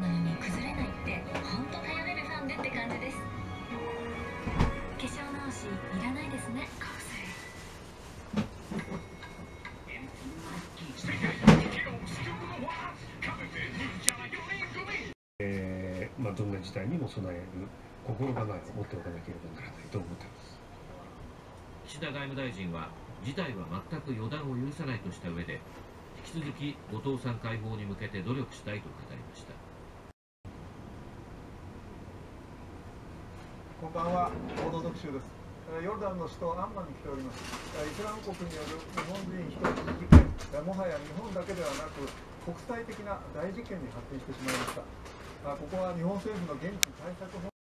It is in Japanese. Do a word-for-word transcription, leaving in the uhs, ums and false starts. なのに崩れないって本当頼れるファンでって感じです。化粧直しいらないですね。えー、まあどんな事態にも備える心構えを持っておかなければならないと思っています。岸田外務大臣は事態は全く予断を許さないとした上で、引き続き後藤さん解放に向けて努力したいと語りました。こんばんは、報道特集です。ヨルダンの首都アンマンに来ております。イスラム国による日本人ひとり事件、もはや日本だけではなく国際的な大事件に発展してしまいました。ここは日本政府の現地対策